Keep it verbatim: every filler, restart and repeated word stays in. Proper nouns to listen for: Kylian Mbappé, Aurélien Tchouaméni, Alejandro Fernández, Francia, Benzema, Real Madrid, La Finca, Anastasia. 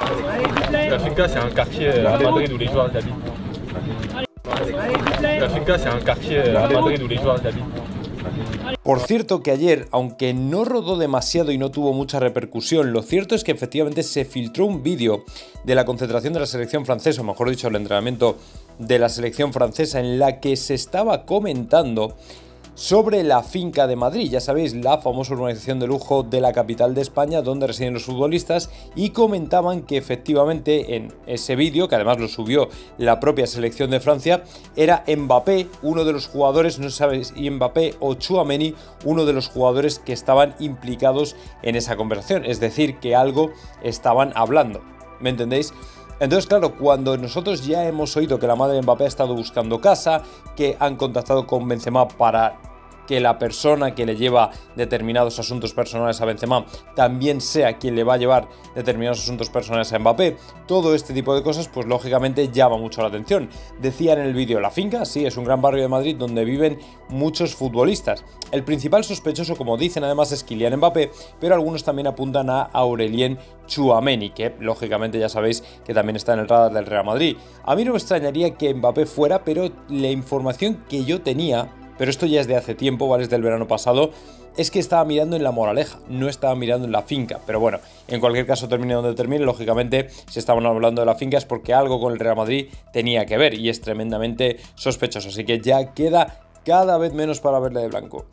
La Finca, c'est un quartier à Madrid où les joueurs habitent. La Finca, c'est un quartier à Madrid où les joueurs habitent. Por cierto que ayer, aunque no rodó demasiado y no tuvo mucha repercusión, lo cierto es que efectivamente se filtró un vídeo de la concentración de la selección francesa, o mejor dicho, el entrenamiento de la selección francesa, en la que se estaba comentando sobre la Finca de Madrid, ya sabéis, la famosa urbanización de lujo de la capital de España donde residen los futbolistas, y comentaban que efectivamente en ese vídeo, que además lo subió la propia selección de Francia, era Mbappé, uno de los jugadores, no sabéis, Mbappé o Tchouaméni, uno de los jugadores que estaban implicados en esa conversación, es decir, que algo estaban hablando, ¿me entendéis? Entonces, claro, cuando nosotros ya hemos oído que la madre de Mbappé ha estado buscando casa, que han contactado con Benzema para que la persona que le lleva determinados asuntos personales a Benzema también sea quien le va a llevar determinados asuntos personales a Mbappé, todo este tipo de cosas, pues lógicamente llama mucho la atención. Decían en el vídeo, La Finca, sí, es un gran barrio de Madrid donde viven muchos futbolistas. El principal sospechoso, como dicen además, es Kylian Mbappé, pero algunos también apuntan a Aurélien Tchouaméni, que lógicamente ya sabéis que también está en el radar del Real Madrid. A mí no me extrañaría que Mbappé fuera, pero la información que yo tenía, pero esto ya es de hace tiempo, ¿vale? Es del verano pasado, es que estaba mirando en La Moraleja, no estaba mirando en La Finca. Pero bueno, en cualquier caso, termine donde termine, lógicamente, si estaban hablando de La Finca es porque algo con el Real Madrid tenía que ver y es tremendamente sospechoso. Así que ya queda cada vez menos para verle de blanco.